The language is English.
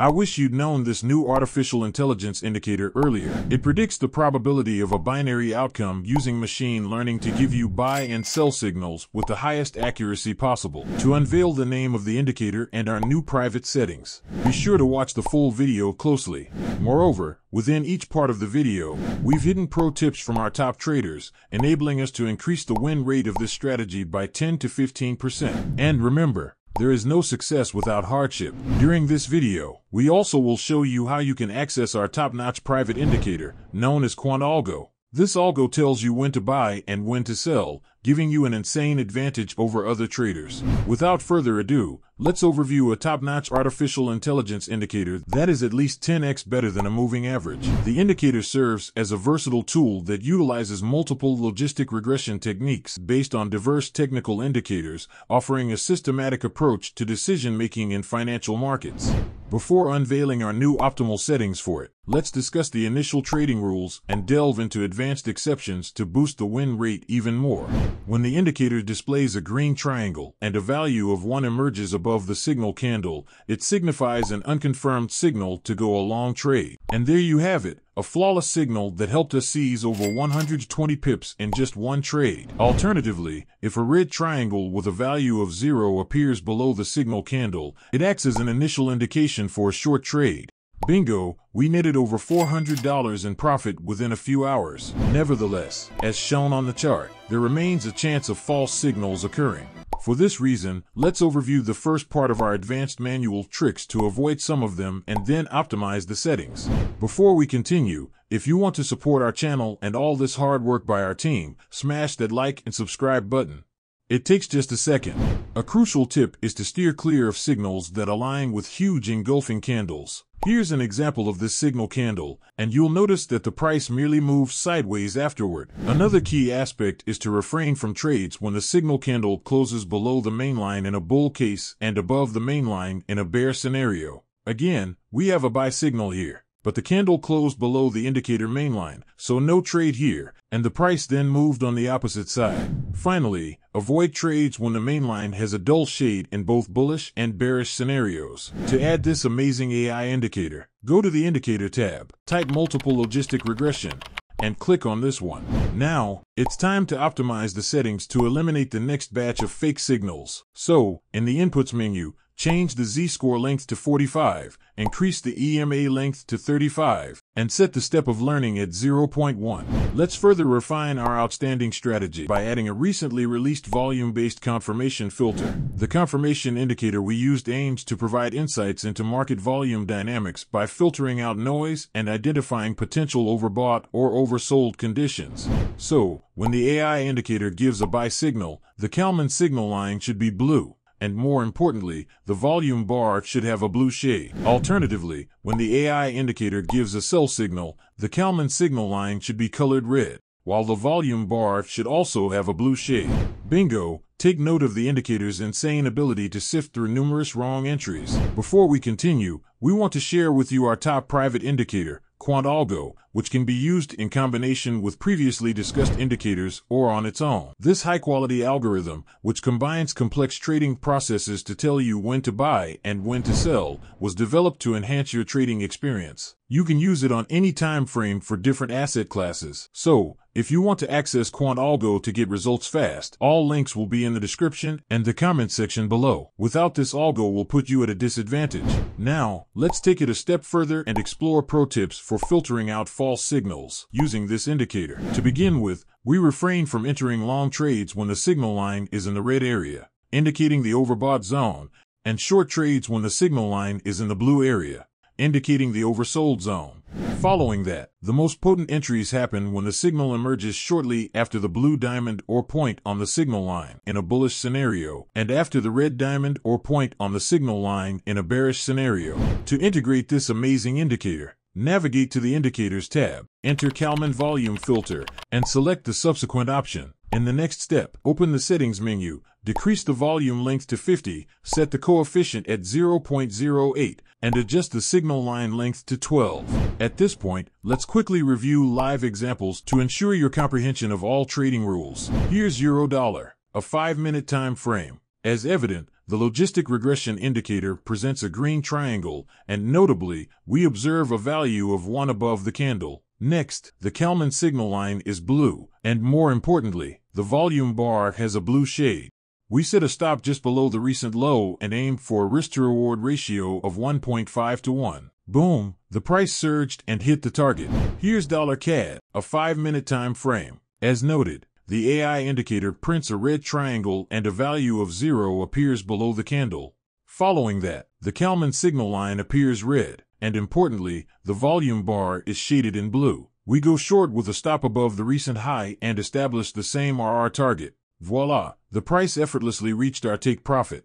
I wish you'd known this new artificial intelligence indicator earlier. It predicts the probability of a binary outcome using machine learning to give you buy and sell signals with the highest accuracy possible. To unveil the name of the indicator and our new private settings, be sure to watch the full video closely. Moreover, within each part of the video, we've hidden pro tips from our top traders, enabling us to increase the win rate of this strategy by 10 to 15%. And remember, there is no success without hardship. During this video, we also will show you how you can access our top-notch private indicator, known as QuantAlgo. This algo tells you when to buy and when to sell, giving you an insane advantage over other traders. Without further ado, let's overview a top-notch artificial intelligence indicator that is at least 10x better than a moving average. The indicator serves as a versatile tool that utilizes multiple logistic regression techniques based on diverse technical indicators, offering a systematic approach to decision-making in financial markets. Before unveiling our new optimal settings for it, let's discuss the initial trading rules and delve into advanced exceptions to boost the win rate even more. When the indicator displays a green triangle and a value of 1 emerges above the signal candle, it signifies an unconfirmed signal to go a long trade. And there you have it, a flawless signal that helped us seize over 120 pips in just one trade. Alternatively, if a red triangle with a value of 0 appears below the signal candle, it acts as an initial indication for a short trade. Bingo, we netted over $400 in profit within a few hours. Nevertheless, as shown on the chart, there remains a chance of false signals occurring. For this reason, let's overview the first part of our advanced manual tricks to avoid some of them and then optimize the settings. Before we continue, if you want to support our channel and all this hard work by our team, smash that like and subscribe button. It takes just a second. A crucial tip is to steer clear of signals that align with huge engulfing candles. Here's an example of this signal candle, and you'll notice that the price merely moves sideways afterward. Another key aspect is to refrain from trades when the signal candle closes below the main line in a bull case and above the main line in a bear scenario. Again, we have a buy signal here, but the candle closed below the indicator main line, so no trade here, and the price then moved on the opposite side. Finally, avoid trades when the main line has a dull shade in both bullish and bearish scenarios. To add this amazing AI indicator, go to the Indicator tab, type Multiple Logistic Regression, and click on this one. Now, it's time to optimize the settings to eliminate the next batch of fake signals. So, in the Inputs menu, change the Z-score length to 45, increase the EMA length to 35, and set the step of learning at 0.1. Let's further refine our outstanding strategy by adding a recently released volume-based confirmation filter. The confirmation indicator we used aims to provide insights into market volume dynamics by filtering out noise and identifying potential overbought or oversold conditions. So, when the AI indicator gives a buy signal, the Kalman signal line should be blue. And more importantly, the volume bar should have a blue shade. Alternatively, when the AI indicator gives a sell signal, the Kalman signal line should be colored red, while the volume bar should also have a blue shade. Bingo! Take note of the indicator's insane ability to sift through numerous wrong entries. Before we continue, we want to share with you our top private indicator, QuantAlgo, which can be used in combination with previously discussed indicators or on its own. This high-quality algorithm, which combines complex trading processes to tell you when to buy and when to sell, was developed to enhance your trading experience. You can use it on any time frame for different asset classes. So, if you want to access QuantAlgo to get results fast, all links will be in the description and the comment section below. Without this, algo will put you at a disadvantage. Now, let's take it a step further and explore pro tips for filtering out false signals using this indicator. To begin with, we refrain from entering long trades when the signal line is in the red area, indicating the overbought zone, and short trades when the signal line is in the blue area, indicating the oversold zone. Following that, the most potent entries happen when the signal emerges shortly after the blue diamond or point on the signal line in a bullish scenario, and after the red diamond or point on the signal line in a bearish scenario. To integrate this amazing indicator, navigate to the Indicators tab, enter Kalman Volume Filter, and select the subsequent option. In the next step, open the Settings menu, decrease the volume length to 50, set the coefficient at 0.08, and adjust the signal line length to 12. At this point, let's quickly review live examples to ensure your comprehension of all trading rules. Here's Eurodollar, a 5-minute time frame. As evident, the logistic regression indicator presents a green triangle, and notably, we observe a value of 1 above the candle. Next, the Kalman signal line is blue, and more importantly, the volume bar has a blue shade. We set a stop just below the recent low and aimed for a risk-to-reward ratio of 1.5 to 1. Boom! The price surged and hit the target. Here's $CAD, a 5-minute time frame. As noted, the AI indicator prints a red triangle and a value of 0 appears below the candle. Following that, the Kalman signal line appears red, and importantly, the volume bar is shaded in blue. We go short with a stop above the recent high and establish the same RR target. Voila, the price effortlessly reached our take profit.